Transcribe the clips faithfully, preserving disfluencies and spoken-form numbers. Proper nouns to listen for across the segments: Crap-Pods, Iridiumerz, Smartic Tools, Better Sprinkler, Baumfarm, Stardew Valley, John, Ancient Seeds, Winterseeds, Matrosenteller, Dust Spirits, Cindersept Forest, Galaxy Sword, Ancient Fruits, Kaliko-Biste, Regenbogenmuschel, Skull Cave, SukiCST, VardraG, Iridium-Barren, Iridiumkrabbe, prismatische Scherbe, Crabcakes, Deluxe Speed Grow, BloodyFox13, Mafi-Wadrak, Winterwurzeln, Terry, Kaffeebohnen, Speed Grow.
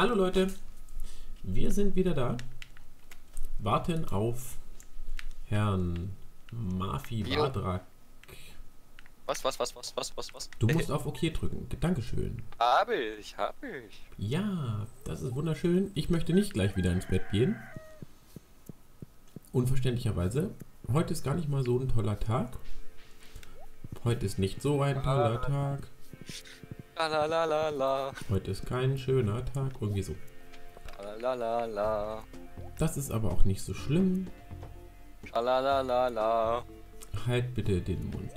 Hallo Leute, wir sind wieder da, warten auf Herrn Mafi-Wadrak. Was, was, was, was, was, was, was? Du musst auf OK drücken, Dankeschön. Hab ich, hab ich. Ja, das ist wunderschön. Ich möchte nicht gleich wieder ins Bett gehen. Unverständlicherweise. Heute ist gar nicht mal so ein toller Tag. Heute ist nicht so ein toller Tag. Lalalala. Heute ist kein schöner Tag, irgendwie so. Lalalala. Das ist aber auch nicht so schlimm. Lalalala. Halt bitte den Mund.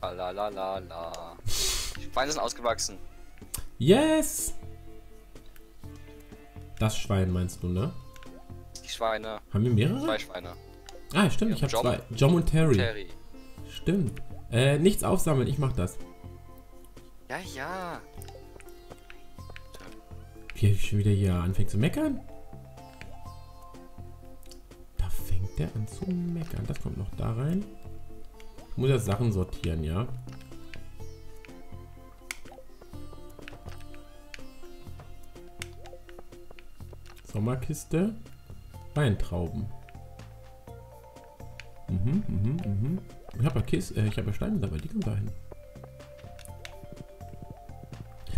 Lalalala. Schweine sind ausgewachsen. Yes! Das Schwein meinst du, ne? Die Schweine. Haben wir mehrere? Zwei Schweine. Ah, stimmt, ja, ich habe zwei. John und Terry. Terry. Stimmt. Äh, nichts aufsammeln, ich mach das. Ja, ja. Wie er schon wieder hier anfängt zu meckern? Da fängt der an zu meckern. Das kommt noch da rein. Ich muss ja Sachen sortieren, ja. Sommerkiste. Weintrauben. Mhm, mhm, mhm. Ich habe ja Kiste, äh, ich habe ja Steine dabei, die kommen dahin.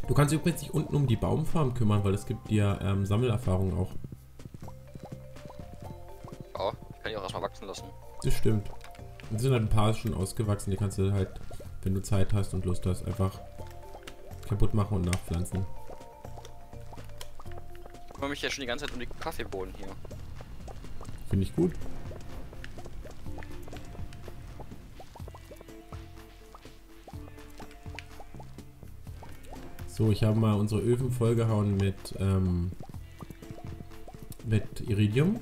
Du kannst übrigens dich unten um die Baumfarm kümmern, weil es gibt dir ähm, Sammelerfahrung auch. Ja, ich kann die auch erstmal wachsen lassen. Das stimmt. Es sind halt ein paar schon ausgewachsen, die kannst du halt, wenn du Zeit hast und Lust hast, einfach kaputt machen und nachpflanzen. Ich kümmere mich ja schon die ganze Zeit um die Kaffeebohnen hier. Finde ich gut. So, ich habe mal unsere Öfen vollgehauen mit, ähm, mit Iridium.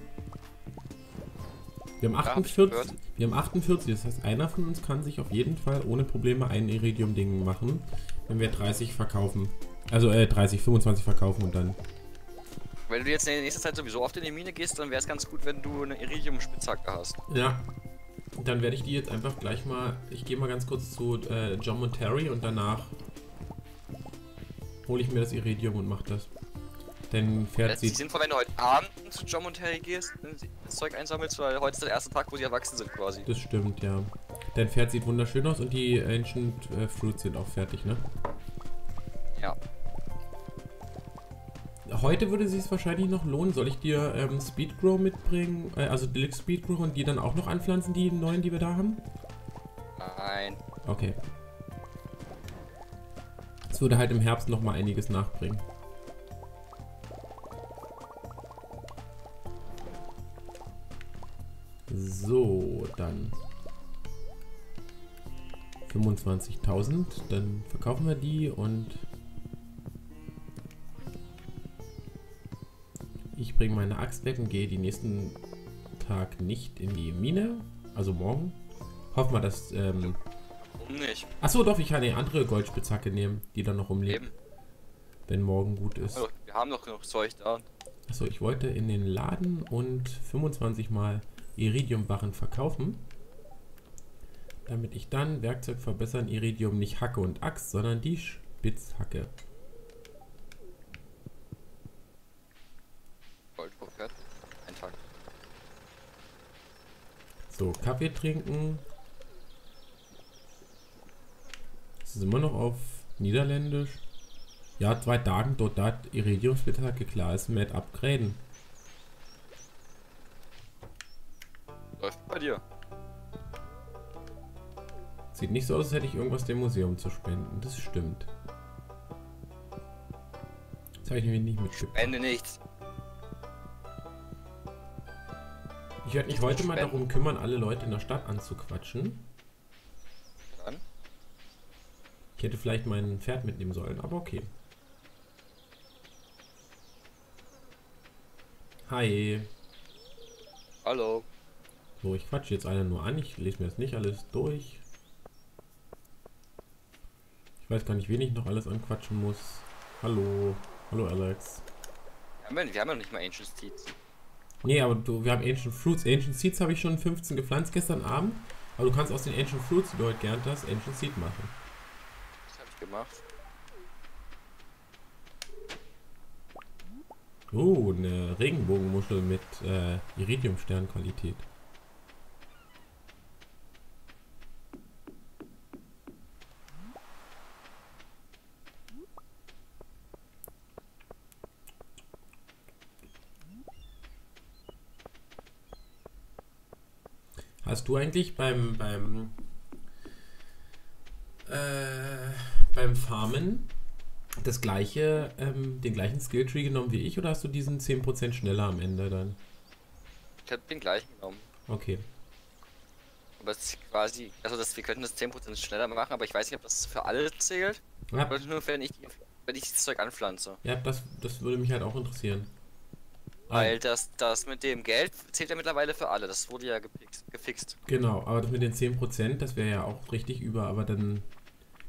Wir haben, achtundvierzig, wir haben achtundvierzig, das heißt, einer von uns kann sich auf jeden Fall ohne Probleme ein Iridium-Ding machen, wenn wir dreißig verkaufen. Also, äh, dreißig, fünfundzwanzig verkaufen und dann. Wenn du jetzt in der nächsten Zeit sowieso oft in die Mine gehst, dann wäre es ganz gut, wenn du eine Iridium-Spitzhacke hast. Ja. Dann werde ich die jetzt einfach gleich mal. Ich gehe mal ganz kurz zu äh, John und Terry und danach hole ich mir das Iridium und mach das. Dann fährt sie. Es ist sinnvoll, wenn du heute Abend zu John und Harry gehst, wenn sie das Zeug einsammelst, weil heute ist der erste Tag, wo sie erwachsen sind quasi. Das stimmt, ja. Dein Pferd sieht wunderschön aus und die Ancient äh, Fruits sind auch fertig, ne? Ja. Heute würde es sich wahrscheinlich noch lohnen. Soll ich dir ähm, Speed Grow mitbringen, äh, also Deluxe Speed Grow und die dann auch noch anpflanzen, die neuen, die wir da haben? Nein. Okay. Das würde halt im Herbst noch mal einiges nachbringen. So, dann fünfundzwanzigtausend, dann verkaufen wir die und ich bringe meine Axt weg und gehe den nächsten Tag nicht in die Mine, also morgen. Hoffen wir, dass ähm, nicht. Achso, doch, ich kann eine andere Goldspitzhacke nehmen, die dann noch rumleben. Wenn morgen gut ist. Also, wir haben noch genug Zeug da. Achso, ich wollte in den Laden und fünfundzwanzig mal Iridium-Barren verkaufen. Damit ich dann Werkzeug verbessern, Iridium nicht Hacke und Axt, sondern die Spitzhacke. Goldpokert. Ein Tag. So, Kaffee trinken. Ist immer noch auf Niederländisch. Ja, zwei Tagen dort hat Iridium-Spitzhacke klar ist mit upgraden. Läuft bei dir. Sieht nicht so aus, als hätte ich irgendwas dem Museum zu spenden. Das stimmt. Das habe ich mir nicht mitgebracht. Spende nichts. Ich werde mich nicht heute mal darum kümmern, alle Leute in der Stadt anzuquatschen. Dann? Ich hätte vielleicht mein Pferd mitnehmen sollen, aber okay. Hi. Hallo. So, ich quatsche jetzt alle nur an. Ich lese mir jetzt nicht alles durch. Ich weiß gar nicht, wen ich noch alles anquatschen muss. Hallo. Hallo, Alex. Wir haben ja noch nicht mal Ancient Seeds. Nee, aber du, wir haben Ancient Fruits. Ancient Seeds habe ich schon fünfzehn gepflanzt gestern Abend. Aber du kannst aus den Ancient Fruits, die du heute geerntet hast, Ancient Seed machen. Das habe ich gemacht. Oh, eine Regenbogenmuschel mit äh, Iridium-Sternqualität. Hast du eigentlich beim beim äh, beim Farmen das gleiche, ähm, den gleichen Skilltree genommen wie ich, oder hast du diesen zehn Prozent schneller am Ende dann? Ich habe den gleichen genommen. Okay. Aber es ist quasi, also das, wir könnten das zehn Prozent schneller machen, aber ich weiß nicht, ob das für alle zählt. Ja. Oder nur wenn ich, wenn ich das Zeug anpflanze. Ja, das, das würde mich halt auch interessieren. Weil das, das mit dem Geld zählt ja mittlerweile für alle, das wurde ja gefixt. gefixt. Genau, aber das mit den zehn Prozent, das wäre ja auch richtig über, aber dann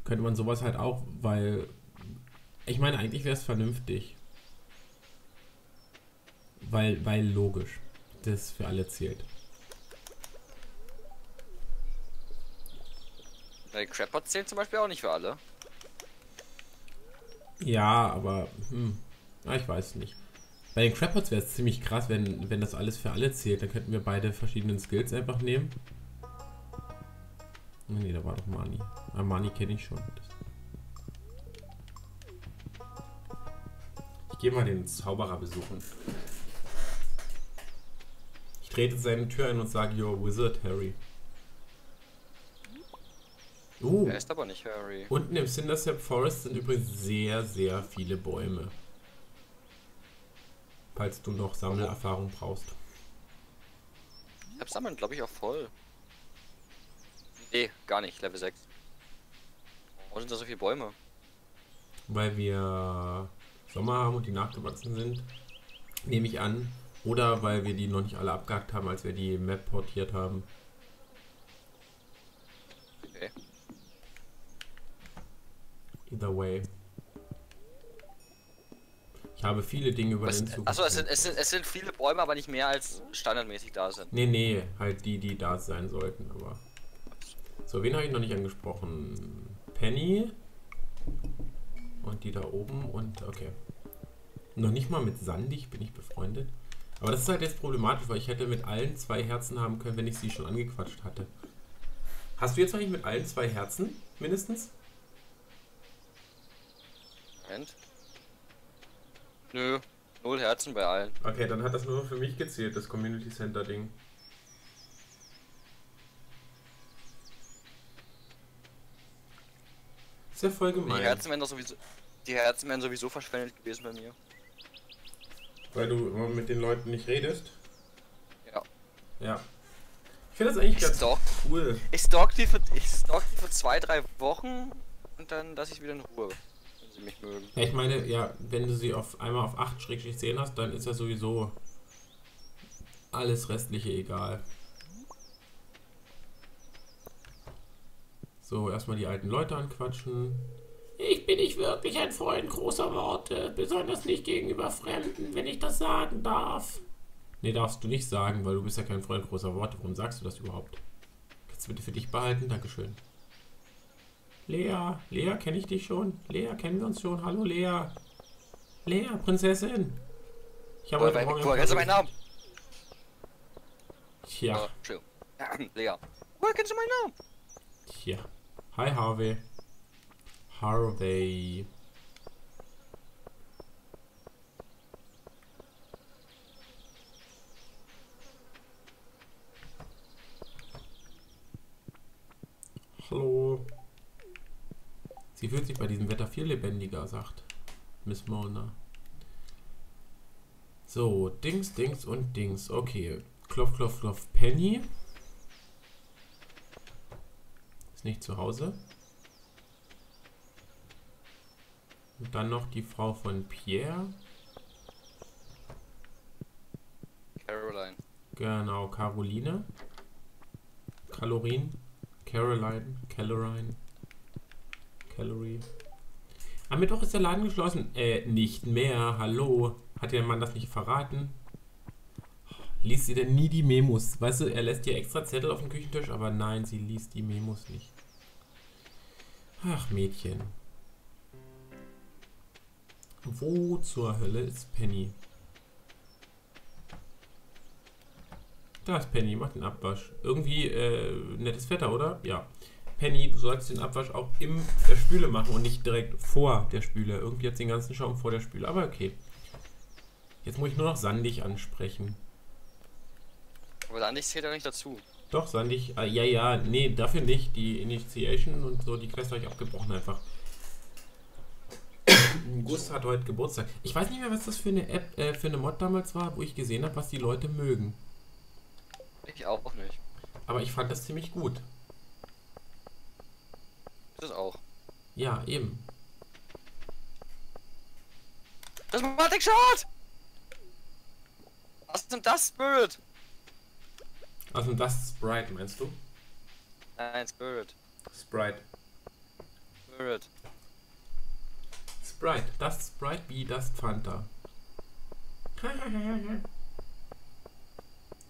könnte man sowas halt auch, weil ich meine, eigentlich wäre es vernünftig. Weil, weil logisch, das für alle zählt. Weil Crap-Pods zählen zum Beispiel auch nicht für alle. Ja, aber, hm, na, ich weiß nicht. Bei den Crap-Pods wäre es ziemlich krass, wenn, wenn das alles für alle zählt. Dann könnten wir beide verschiedenen Skills einfach nehmen. Ne, da war doch Mani. Ah, Mani kenne ich schon. Ich gehe mal den Zauberer besuchen. Ich trete seine Tür ein und sage, you're a wizard, Harry. Uh, er ist aber nicht Harry. Unten im Cindersept Forest sind übrigens sehr, sehr viele Bäume. Falls du noch Sammelerfahrung brauchst. Ich hab Sammeln, glaube ich, auch voll. Nee, gar nicht, Level sechs. Warum sind da so viele Bäume? Weil wir Sommer haben und die nachgewachsen sind, nehme ich an. Oder weil wir die noch nicht alle abgehakt haben, als wir die Map portiert haben. Okay. Either way. Ich habe viele Dinge über den Zug. Achso, es sind, es, sind, es sind viele Bäume, aber nicht mehr als standardmäßig da sind. Nee, nee, halt die, die da sein sollten, aber. So, wen habe ich noch nicht angesprochen? Penny. Und die da oben und okay. Noch nicht mal mit Sandig bin ich befreundet. Aber das ist halt jetzt problematisch, weil ich hätte mit allen zwei Herzen haben können, wenn ich sie schon angequatscht hatte. Hast du jetzt eigentlich mit allen zwei Herzen? Mindestens? Moment. Nö, null Herzen bei allen. Okay, dann hat das nur für mich gezählt, das Community Center Ding. Ist ja voll gemein. Die Herzen wären doch sowieso, die Herzen wären sowieso verschwendet gewesen bei mir. Weil du immer mit den Leuten nicht redest? Ja. Ja. Ich finde das eigentlich ich ganz stalk, cool. Ich stalk die für, ich stalk die für zwei, drei Wochen und dann lasse ich wieder in Ruhe. Sie mich mögen. Ja, ich meine, ja, wenn du sie auf einmal auf acht Schrägstrich zehn hast, dann ist ja sowieso alles Restliche egal. So, erstmal die alten Leute anquatschen. Ich bin nicht wirklich ein Freund großer Worte, besonders nicht gegenüber Fremden, wenn ich das sagen darf. Nee, darfst du nicht sagen, weil du bist ja kein Freund großer Worte. Warum sagst du das überhaupt? Kannst du bitte für dich behalten? Dankeschön. Lea, Lea, kenne ich dich schon? Lea, kennen wir uns schon? Hallo Lea. Lea, Prinzessin. Ich habe heute Morgen... Kennst du meinen Namen? Tja. True. Lea. Woher kennst du meinen Namen? Tja. Hi Harvey. Harvey. Hallo. Sie fühlt sich bei diesem Wetter viel lebendiger, sagt Miss Mona. So, Dings, Dings und Dings. Okay, klopf, klopf, klopf, Penny. Ist nicht zu Hause. Und dann noch die Frau von Pierre. Caroline. Genau, Caroline. Kalorien. Caroline. Caroline. Calorie. Am Mittwoch ist der Laden geschlossen. Äh, nicht mehr. Hallo. Hat der Mann das nicht verraten? Liest sie denn nie die Memos? Weißt du, er lässt ihr extra Zettel auf den Küchentisch, aber nein, sie liest die Memos nicht. Ach, Mädchen. Wo zur Hölle ist Penny? Da ist Penny, mach den Abwasch. Irgendwie äh, nettes Wetter, oder? Ja. Penny, du sollst den Abwasch auch in der Spüle machen und nicht direkt vor der Spüle. Irgendwie hat den ganzen Schaum vor der Spüle, aber okay. Jetzt muss ich nur noch sandig ansprechen. Aber sandig zählt ja nicht dazu. Doch, sandig. Ah, ja, ja, nee, dafür nicht. Die Initiation und so, die Quest habe ich abgebrochen einfach. Gust hat heute Geburtstag. Ich weiß nicht mehr, was das für eine App, äh, für eine Mod damals war, wo ich gesehen habe, was die Leute mögen. Ich auch nicht. Aber ich fand das ziemlich gut. Das auch. Ja, eben. Das Smartic Shot! Aus dem Dust Spirit! Aus dem Dust Sprite, meinst du? Nein, Spirit. Sprite. Spirit. Sprite. Dust Sprite wie Dust Fanta.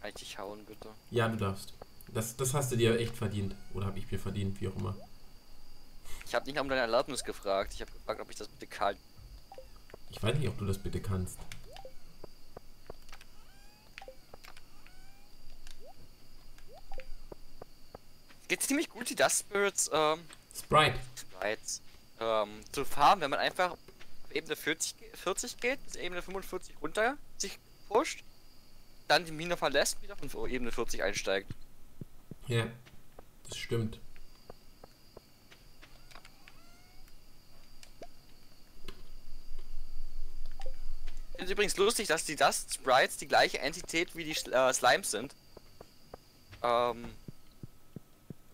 Richtig hauen, bitte. Ja, du darfst. Das, das hast du dir echt verdient. Oder habe ich mir verdient, wie auch immer. Ich habe nicht um deine Erlaubnis gefragt. Ich habe gefragt, ob ich das bitte kann. Ich weiß nicht, ob du das bitte kannst. Geht ziemlich gut, die Dust Spirits, ähm... Sprite. Sprites, ähm, zu farmen, wenn man einfach Ebene vierzig, vierzig geht, bis Ebene fünfundvierzig runter sich pusht. Dann die Mine verlässt, wieder von Ebene vierzig einsteigt. Ja, das stimmt. Ich finde es übrigens lustig, dass die Dust Sprites die gleiche Entität wie die äh, Slimes sind. Ähm,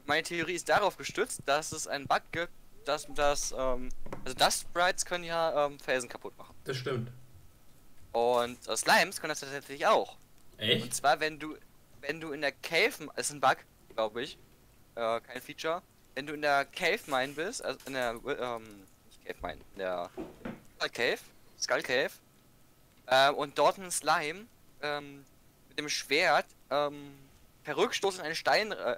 meine Theorie ist darauf gestützt, dass es einen Bug gibt, dass das, ähm, also Dust Sprites können ja ähm, Felsen kaputt machen. Das stimmt. Und äh, Slimes können das tatsächlich auch. Echt? Und zwar, wenn du wenn du in der Cave, ist ein Bug, glaube ich, äh, kein Feature, wenn du in der Cave Mine bist, also in der, ähm, nicht Cave Mine, in der Skull Cave, Skull Cave, äh, und dort ein Slime, ähm, mit dem Schwert, ähm, per Rückstoß in einen Stein, äh,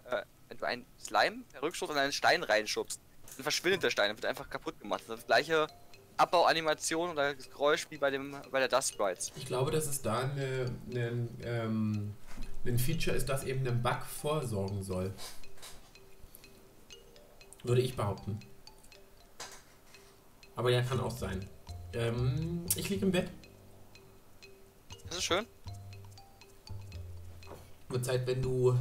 wenn du einen Slime per Rückstoß in einen Stein reinschubst, dann verschwindet der Stein, dann wird einfach kaputt gemacht. Das, das gleiche Abbauanimation oder das Geräusch wie bei dem bei der Dust Sprites. Ich glaube, dass es da eine, eine, ähm, ein Feature ist, das eben einem Bug vorsorgen soll. Würde ich behaupten. Aber ja, kann auch sein. Ähm, ich liege im Bett. Das ist schön. Wird Zeit, wenn du...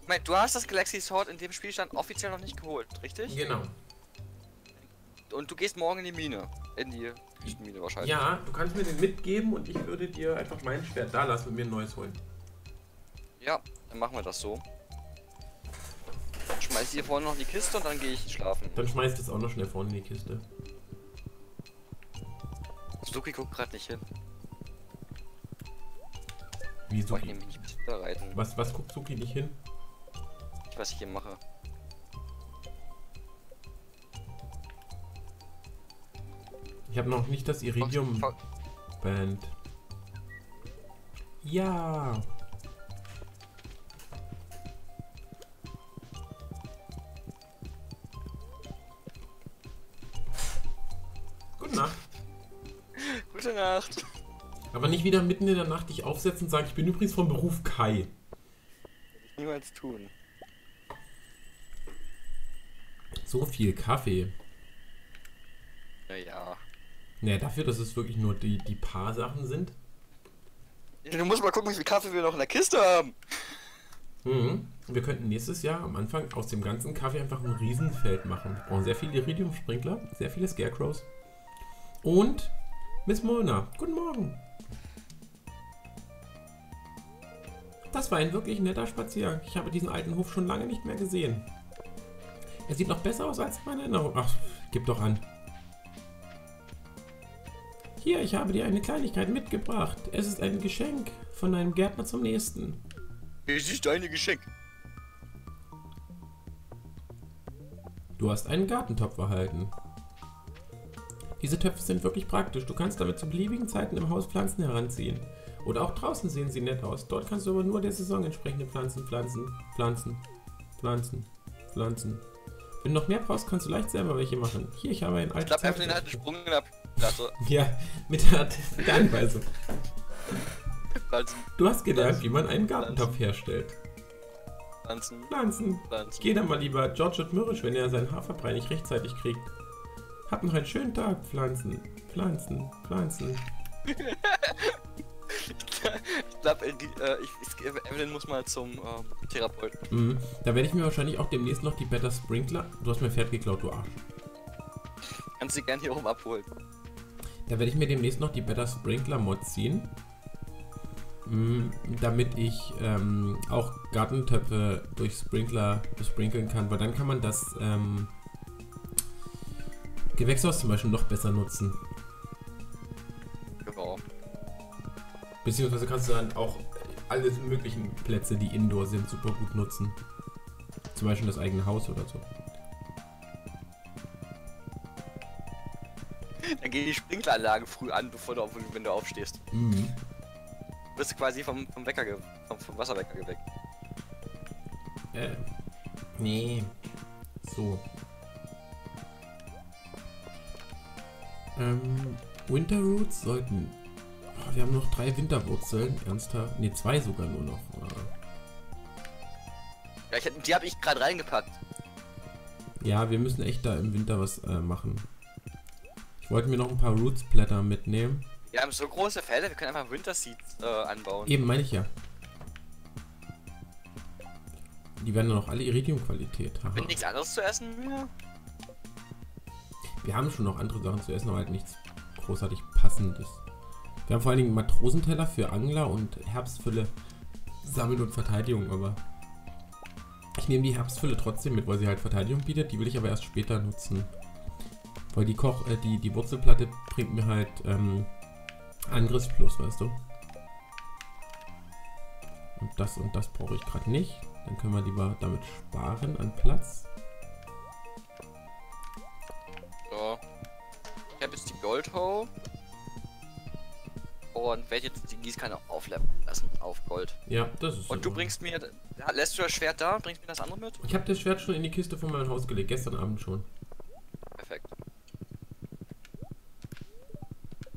Ich meine, du hast das Galaxy Sword in dem Spielstand offiziell noch nicht geholt, richtig? Genau. Und du gehst morgen in die Mine. In die Mine wahrscheinlich. Ja, du kannst mir den mitgeben und ich würde dir einfach mein Schwert da lassen und mir ein neues holen. Ja, dann machen wir das so. Dann schmeiß hier vorne noch in die Kiste und dann gehe ich schlafen. Dann schmeißt das auch noch schnell vorne in die Kiste. Suki guckt gerade nicht hin. Wie Suki? Ich mich nicht da reiten. Was, was guckt Suki nicht hin? Ich weiß, was ich hier mache. Ich habe noch nicht das Iridium-Band. Ja. Gute Nacht. Gute Nacht. Aber nicht wieder mitten in der Nacht dich aufsetzen und sagen, ich bin übrigens vom Beruf Kai. Niemals tun. So viel Kaffee. Naja. Naja, dafür, dass es wirklich nur die, die paar Sachen sind. Du musst mal gucken, wie viel Kaffee wir noch in der Kiste haben. Mhm. Wir könnten nächstes Jahr am Anfang aus dem ganzen Kaffee einfach ein Riesenfeld machen. Wir brauchen sehr viele Iridium-Sprinkler, sehr viele Scarecrows. Und Miss Mona, guten Morgen. Das war ein wirklich netter Spaziergang. Ich habe diesen alten Hof schon lange nicht mehr gesehen. Er sieht noch besser aus als meine Erinnerung. Ach, gib doch an. Hier, ich habe dir eine Kleinigkeit mitgebracht. Es ist ein Geschenk von einem Gärtner zum nächsten. Es ist ein Geschenk. Du hast einen Gartentopf erhalten. Diese Töpfe sind wirklich praktisch. Du kannst damit zu beliebigen Zeiten im Haus Pflanzen heranziehen. Oder auch draußen sehen sie nett aus. Dort kannst du aber nur der Saison entsprechende Pflanzen, Pflanzen, Pflanzen, Pflanzen, Pflanzen. Wenn du noch mehr brauchst, kannst du leicht selber welche machen. Hier, ich habe einen alten... Ich glaube, einfach den alten Sprung in der Platte. Ja, mit der, mit der Anweisung. Pflanzen. Du hast gelernt, Pflanzen, wie man einen Gartentopf herstellt. Pflanzen. Pflanzen. Pflanzen. Ich gehe dann mal lieber. George wird mürrisch, wenn er seinen Haferbrei nicht rechtzeitig kriegt. Hab noch einen schönen Tag. Pflanzen. Pflanzen. Pflanzen. Ich glaube, äh, Evelyn muss mal zum äh, Therapeuten. Mhm. Da werde ich mir wahrscheinlich auch demnächst noch die Better Sprinkler... Du hast mein Pferd geklaut, du Arsch. Kannst du gern hier oben abholen. Da werde ich mir demnächst noch die Better Sprinkler Mod ziehen. Mhm, damit ich ähm, auch Gartentöpfe durch Sprinkler besprinkeln kann, weil dann kann man das ähm, Gewächshaus zum Beispiel noch besser nutzen. Genau. Beziehungsweise kannst du dann auch alle möglichen Plätze, die indoor sind, super gut nutzen. Zum Beispiel das eigene Haus oder so. Dann geh die Sprinkleranlage früh an, bevor du auf, wenn du aufstehst. Mhm. Du bist quasi vom, vom, Wecker ge vom, vom Wasserwecker geweckt. Äh. Nee. So. Ähm. Winterroots sollten... Wir haben noch drei Winterwurzeln, ernsthaft? Ne, zwei sogar nur noch. Ja, ich, die habe ich gerade reingepackt. Ja, wir müssen echt da im Winter was äh, machen. Ich wollte mir noch ein paar Rootsblätter mitnehmen. Wir haben so große Felder, wir können einfach Winterseeds äh, anbauen. Eben, meine ich ja. Die werden dann auch alle Iridium-Qualität haben. Wenn nichts anderes zu essen mehr? Wir haben schon noch andere Sachen zu essen, aber halt nichts großartig Passendes. Wir haben vor allen Dingen Matrosenteller für Angler und Herbstfülle, Sammeln und Verteidigung, aber ich nehme die Herbstfülle trotzdem mit, weil sie halt Verteidigung bietet, die will ich aber erst später nutzen. Weil die Koch, äh, die, die Wurzelplatte bringt mir halt ähm, Angriffsplus, weißt du. Und das und das brauche ich gerade nicht, dann können wir lieber damit sparen an Platz. So, ich habe jetzt die Goldhau. Und werde jetzt die Gießkanne auflappen lassen auf Gold. Ja, das ist. Und du bringst mir, lässt du das Schwert da, bringst mir das andere mit? Ich habe das Schwert schon in die Kiste von meinem Haus gelegt, gestern Abend schon. Perfekt.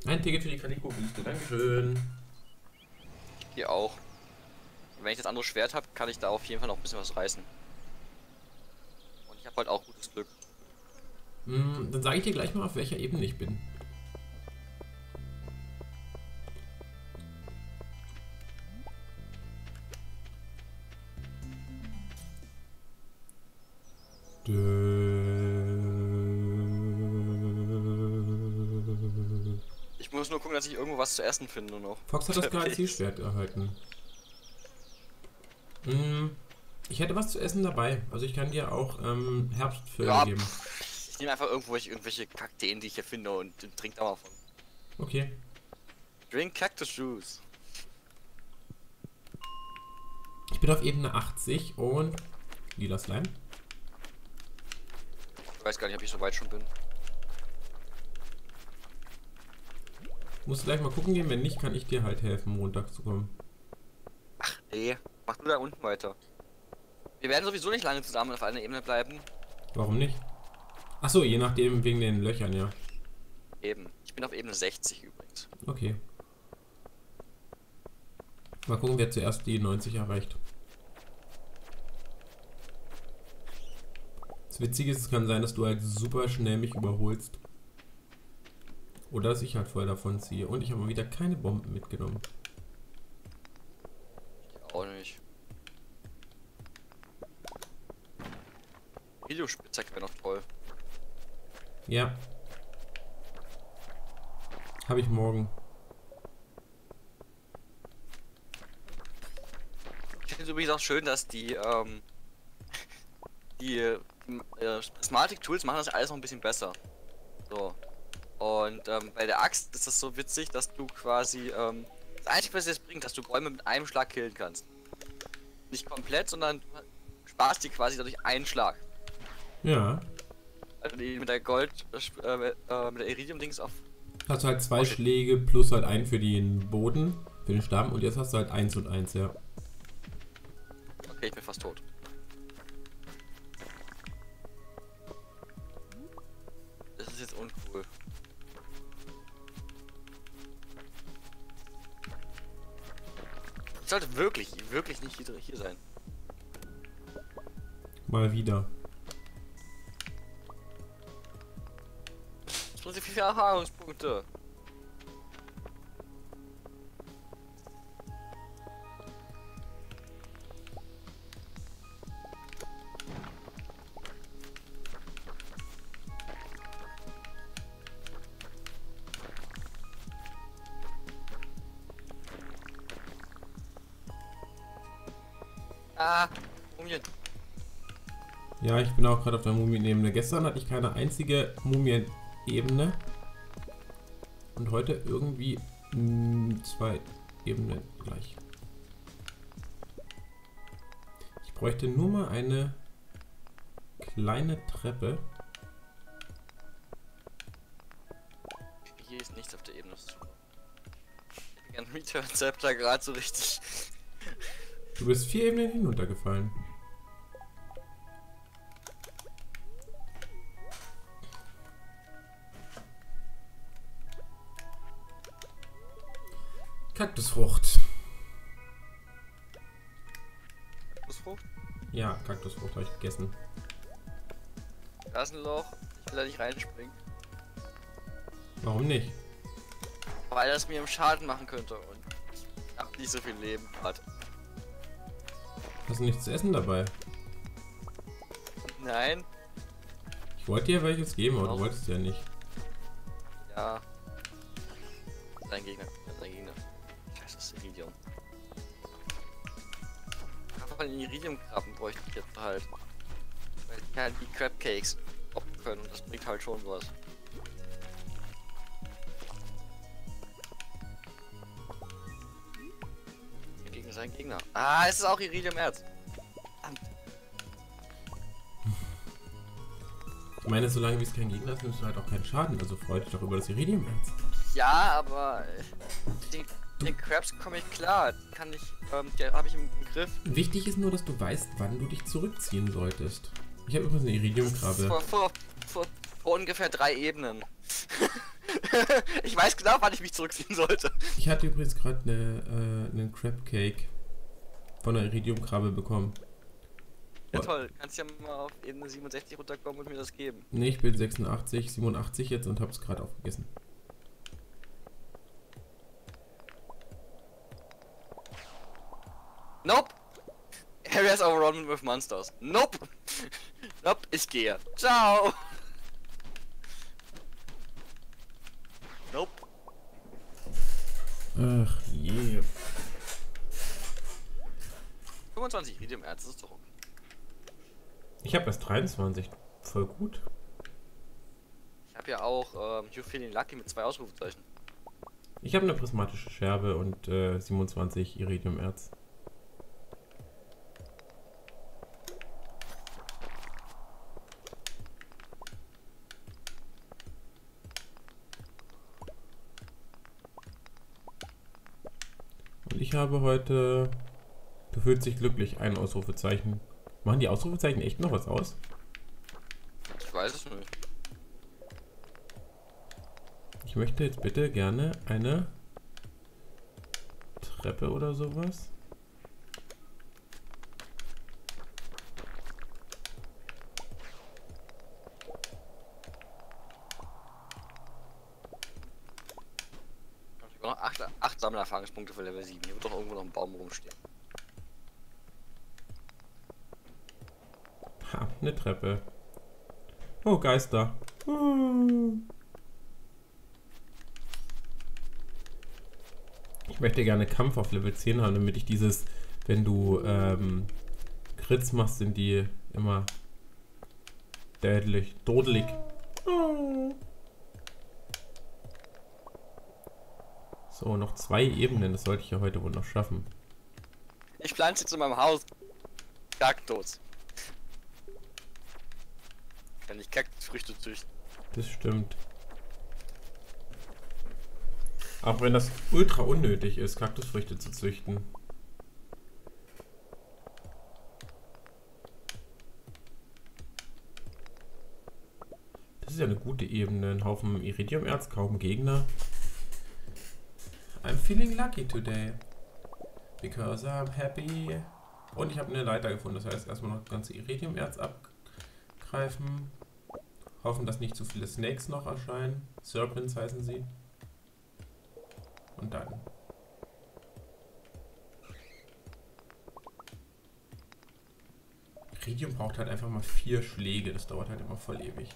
Ein Ticket für die Kaliko-Biste, dankeschön. Hier auch. Und wenn ich das andere Schwert habe, kann ich da auf jeden Fall noch ein bisschen was reißen. Und ich habe halt auch gutes Glück. Mm, dann sage ich dir gleich mal, auf welcher Ebene ich bin. Ich muss nur gucken, dass ich irgendwo was zu essen finde nur noch. Fox hat das Galaxy-Schwert erhalten. Hm, ich hätte was zu essen dabei. Also ich kann dir auch ähm, Herbstfüll ja, geben. Pff, ich nehme einfach irgendwo ich, irgendwelche Kakteen, die ich hier finde und, und trinke da mal von. Okay. Drink Cactus Juice. Ich bin auf Ebene achtzig und lila Slime. Ich weiß gar nicht, ob ich so weit schon bin. Musst du gleich mal gucken gehen, wenn nicht, kann ich dir halt helfen, Montag zu kommen. Ach nee, mach du da unten weiter. Wir werden sowieso nicht lange zusammen auf einer Ebene bleiben. Warum nicht? Achso, je nachdem, wegen den Löchern, ja. Eben. Ich bin auf Ebene sechzig übrigens. Okay. Mal gucken, wer zuerst die neunzig erreicht. Witzig ist, es kann sein, dass du halt super schnell mich überholst. Oder dass ich halt voll davon ziehe. Und ich habe mal wieder keine Bomben mitgenommen. Ich auch nicht. Iridium-Spitzhacke wäre noch toll. Ja. Habe ich morgen. Ich finde es übrigens auch schön, dass die, ähm, die... Smartic Tools machen das alles noch ein bisschen besser. So. Und ähm, bei der Axt ist das so witzig, dass du quasi ähm, das Einzige, was es bringt, dass du Bäume mit einem Schlag killen kannst. Nicht komplett, sondern du sparst dir quasi dadurch einen Schlag. Ja. Also die mit der Gold, äh, äh, mit der Iridium-Dings auf. Hast du halt zwei okay. Schläge plus halt einen für den Boden, für den Stamm und jetzt hast du halt eins und eins, ja. Okay, ich bin fast tot. Ist jetzt uncool. sollte wirklich, wirklich nicht hier sein. Mal wieder. Das bringt viele Erfahrungspunkte. Ah, Mumien. Ja, ich bin auch gerade auf der Mumienebene. Gestern hatte ich keine einzige Mumienebene. Und heute irgendwie mh, zwei Ebenen gleich. Ich bräuchte nur mal eine kleine Treppe. Hier ist nichts auf der Ebene. Ich bin ein Return-Zepter gerade so richtig. Du bist vier Ebenen hinuntergefallen. Kaktusfrucht. Kaktusfrucht? Ja, Kaktusfrucht habe ich gegessen. Da ist ein Loch. Ich will da nicht reinspringen. Warum nicht? Weil das mir im Schaden machen könnte und ich habe nicht so viel Leben gerade. Hast du nichts zu essen dabei? Nein. Ich wollte dir welches geben, aber du wolltest ja nicht. Ja. Dein Gegner. Dein Gegner. Scheiße, das ist Iridium. Aber den Iridiumkrabben bräuchte ich jetzt halt. Weil die halt die Crabcakes opfen können und das bringt halt schon was. Sein Gegner. Ah, es ist auch Iridiumerz. Ich meine, solange wie es kein Gegner ist, nimmst du halt auch keinen Schaden. Also freut dich doch über das Iridiumerz. Ja, aber den, den Crabs komme ich klar. Kann ich, ähm, die habe ich im Griff. Wichtig ist nur, dass du weißt, wann du dich zurückziehen solltest. Ich habe übrigens eine Iridiumkrabbe. Vor, vor, vor, vor ungefähr drei Ebenen. Ich weiß genau, wann ich mich zurückziehen sollte. Ich hatte übrigens gerade eine, äh, einen Crabcake von der Iridiumkrabbe bekommen. Ja, toll. Kannst ja mal auf Ebene siebenundsechzig runterkommen und mir das geben. Ne, ich bin sechsundachtzig, siebenundachtzig jetzt und hab's gerade aufgegessen. Nope! Area is overrun with monsters. Nope! Nope, ich gehe. Ciao! Nope. Ach je. fünfundzwanzig Iridiumerz ist doch. Ich habe erst dreiundzwanzig. Voll gut. Ich habe ja auch ähm, You Feeling Lucky mit zwei Ausrufezeichen. Ich habe eine prismatische Scherbe und äh, siebenundzwanzig Iridiumerz. Ich habe heute, du fühlst dich glücklich, ein Ausrufezeichen. Machen die Ausrufezeichen echt noch was aus? Ich weiß es nicht. Ich möchte jetzt bitte gerne eine Treppe oder sowas. acht Sammlererfahrungspunkte für Level sieben. Hier wird doch irgendwo noch ein Baum rumstehen. Ha, eine Treppe. Oh, Geister. Uh. Ich möchte gerne Kampf auf Level zehn haben, damit ich dieses, wenn du ähm, Crits machst, sind die immer deadlich, dodelig. Uh. So, noch zwei Ebenen, das sollte ich ja heute wohl noch schaffen. Ich pflanze jetzt in meinem Haus Kaktus. Kann ich Kaktusfrüchte züchten. Das stimmt. Auch wenn das ultra unnötig ist, Kaktusfrüchte zu züchten. Das ist ja eine gute Ebene, ein Haufen Iridiumerz, kaum Gegner. I'm feeling lucky today. because I'm happy. Und ich habe eine Leiter gefunden, das heißt erstmal noch das ganze Iridiumerz abgreifen. Hoffen, dass nicht zu viele Snakes noch erscheinen. Serpents heißen sie. Und dann. Iridium braucht halt einfach mal vier Schläge, das dauert halt immer voll ewig.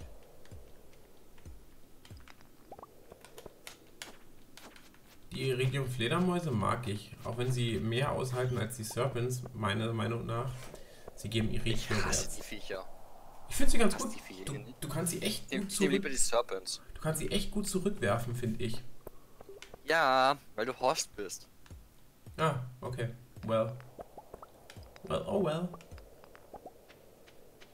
Die Iridium-Fledermäuse mag ich, auch wenn sie mehr aushalten als die Serpents, meiner Meinung nach. Sie geben Iridium. Ich hasse die Viecher. Ich finde sie ganz gut. Du, du kannst sie echt gut zurück... Du kannst sie echt gut zurückwerfen, finde ich. Ja, weil du Horst bist. Ah, okay. Well. Well, oh well.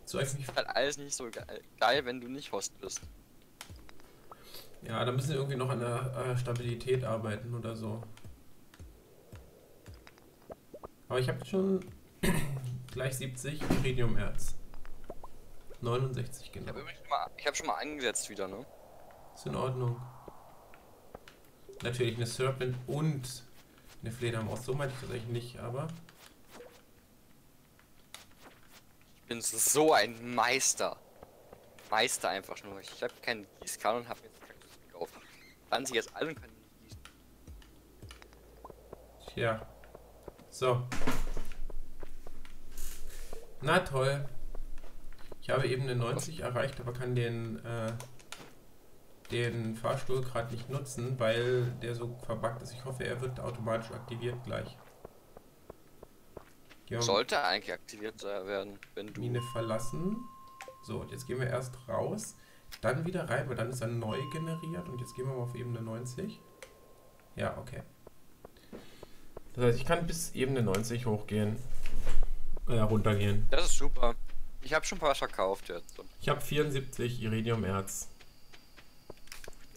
So, das ist halt alles nicht so geil, geil, wenn du nicht Host bist. Ja, da müssen wir irgendwie noch an der äh, Stabilität arbeiten oder so. Aber ich habe schon gleich siebzig Iridiumerz. neunundsechzig, genau. Ich habe schon, hab schon mal eingesetzt wieder, ne? Ist in Ordnung. Natürlich eine Serpent und eine Fledermaus. So meinte ich das eigentlich nicht, aber... Ich bin so ein Meister. Meister einfach nur. Ich habe keinen Gießkanne und habe jetzt praktisch gekauft. Dann sie jetzt alle und können nicht gießen. Tja. So. Na toll. Ich habe eben eine neunzig erreicht, aber kann den äh, den Fahrstuhl gerade nicht nutzen, weil der so verbuggt ist. Ich hoffe, er wird automatisch aktiviert gleich. Ja. Sollte eigentlich aktiviert werden, wenn du... Mine verlassen. So, und jetzt gehen wir erst raus, dann wieder rein, weil dann ist er neu generiert. Und jetzt gehen wir mal auf Ebene neunzig. Ja, okay. Das heißt, ich kann bis Ebene neunzig hochgehen. Äh, runtergehen. Das ist super. Ich habe schon ein paar verkauft jetzt. Ich habe vierundsiebzig Iridiumerz.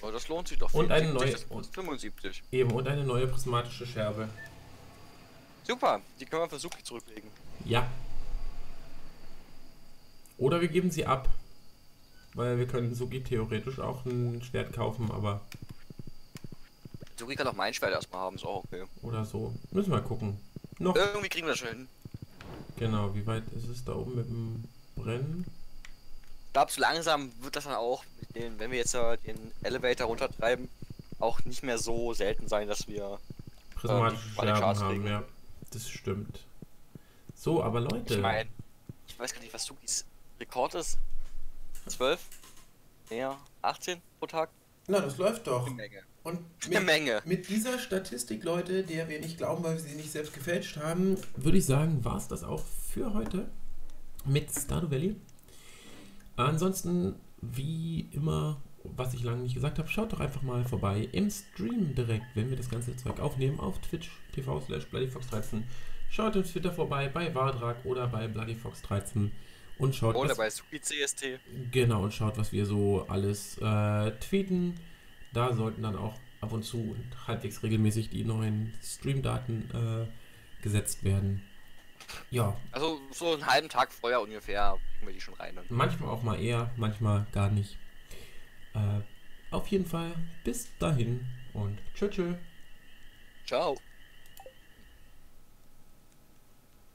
Oh, das lohnt sich doch. Und eine neue... fünfundsiebzig. Eben, und eine neue prismatische Scherbe. Super, die können wir versuchen zurücklegen. Ja. Oder wir geben sie ab. Weil wir können Sugi theoretisch auch ein Schwert kaufen, aber... Sugi kann auch mein Schwert erstmal haben, ist auch okay. Oder so. Müssen wir gucken. Noch. Irgendwie kriegen wir das schon hin. Genau, wie weit ist es da oben mit dem Brennen? Ich glaube, so langsam wird das dann auch, mit den, wenn wir jetzt den Elevator runtertreiben, auch nicht mehr so selten sein, dass wir... prismatische äh, Scherben haben, ja. Das stimmt. So, aber Leute. Ich meine, ich weiß gar nicht, was Sugis Rekord ist. zwölf? Ja, achtzehn pro Tag? Na, das läuft doch. Eine Menge. Und mit, Eine Menge. Mit dieser Statistik, Leute, der wir nicht glauben, weil wir sie nicht selbst gefälscht haben, würde ich sagen, war es das auch für heute mit Stardew Valley. Ansonsten, wie immer, was ich lange nicht gesagt habe, schaut doch einfach mal vorbei im Stream direkt, wenn wir das ganze Zeug aufnehmen, auf twitch punkt t v slash BloodyFox dreizehn. Schaut im Twitter vorbei, bei VardraG oder bei BloodyFox dreizehn. Und schaut, oder was, bei SukiCST. Genau, und schaut, was wir so alles äh, tweeten. Da sollten dann auch ab und zu und halbwegs regelmäßig die neuen Streamdaten äh, gesetzt werden. Ja. Also so einen halben Tag vorher ungefähr kriegen wir die schon rein. Manchmal auch mal eher, manchmal gar nicht. Uh, auf jeden Fall bis dahin und tschö tschö. Ciao.